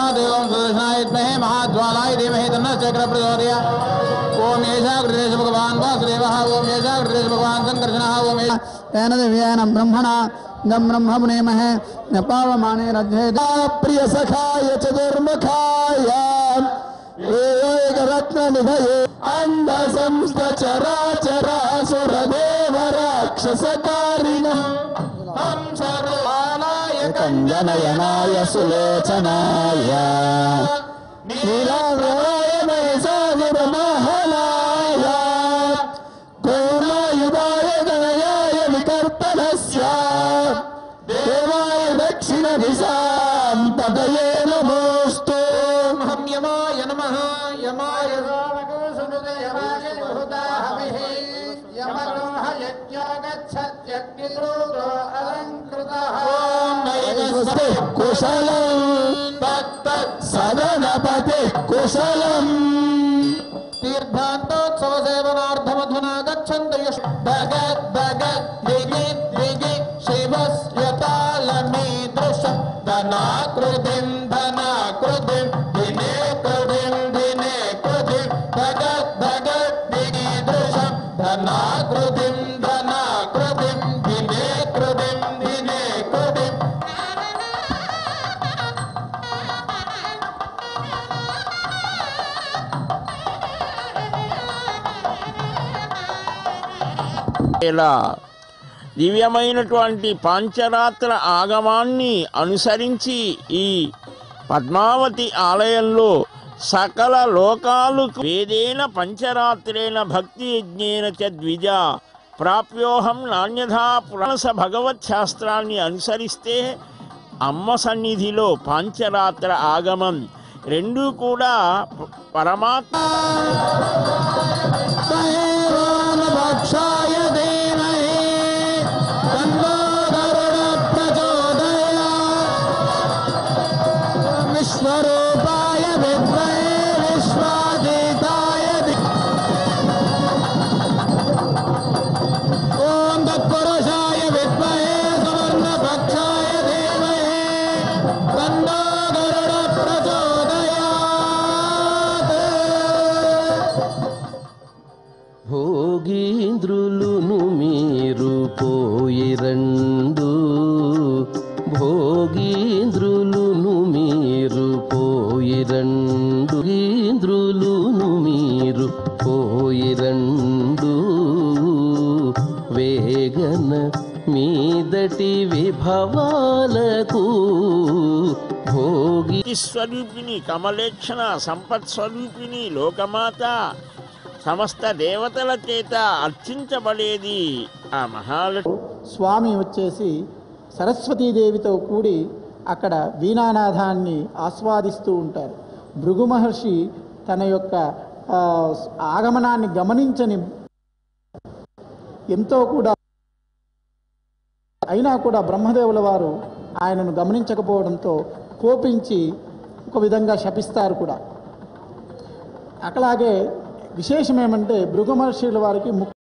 चक्र प्रचोदया ओम येष भगवान वासुदेव ओम येष भगवान संकर्षण ओम तेन दिव्यान ब्रह्मणा गम ब्रह्म मुनेमहे न पावमाने रज्जेता प्रिय सखाय चतुर्मुखाय एक रत्न निभये अंध संस्त चराचरासुर देव राक्षस कारिणः हम सर्वानाय कंजनयनाय सुलोचनाय नीलाभ्रवाय महिषासुर महलाय गोमायुधाय गणयाय विकर्तनस्य देवाय दक्षिण दिशां पतये नमोऽस्तु। हम यमाय नमः यमाय गावकोसुनुते यमाय बहुदाहविः यमरोह यज्ञागच्छत्यग्निरोधो अलङ्कृतः ॐ नैकस्ते कुशलं सदनपते कुशलं तीर्थान्तोत्सव सेवनार्थमधुना गच्छन्तु भगत भगत द्विगित द्विगित शिवस्य तालमे दृशं धनाकृतिं दिने कृतिं दिने कृतिं भगत भगत द्विगित दृशं धनाकृतिं दिने कृतिं दिने कृतिं దివ్యమైనటువంటి పంచరాత్ర ఆగమాన్ని అనుసరించి ఈ పద్మావతి ఆలయంలో సకల లోకాలు వేదేన పంచరాత్రేన భక్తి యజ్ఞేన చ ద్విజ ప్రాప్యోహం నాణ్యథా పురాణస భగవత్ శాస్త్రాన్ని అనుసరిస్తే అమ్మ సన్నిధిలో పంచరాత్ర ఆగమం రెండూ కూడా పరమాత్మ स्वरूपाय विद्महे विश्वादिताय ओम तत्पुरुषाय विद्महे सुवर्णभक्षाय धीमहि तन्नो गरुडः प्रचोदयात्। भोगींद्रुलुनु मीरु पोयिरंडु భోగీంద్రులును మీరు పోయిరండు ఇంద్రులును మీరు పోయిరండు వేగన మీదటి విభవాలకు భోగి స్వరూపిణి కమలేక్షణ సంపత్ స్వరూపిణి లోకమాత సమస్త దేవతల చేత అర్చించబడేది ఆ మహాలక్ష్మి స్వామి వచ్చేసి సరస్వతీదేవితో కూడి అక్కడ వీణానాదాన్ని ఆస్వాదిస్తూ ఉంటారు. భృగు మహర్షి తన యొక్క ఆగమనాన్ని గమనించని ఎంతో కూడా అయినా కూడా బ్రహ్మదేవుల వారు ఆయనను గమనించకపోవడంతో కోపించి ఒక విధంగా శపిస్తారు కూడా. అట్లాగే విశేషం ఏమంటే భృగు మహర్షుల వారికి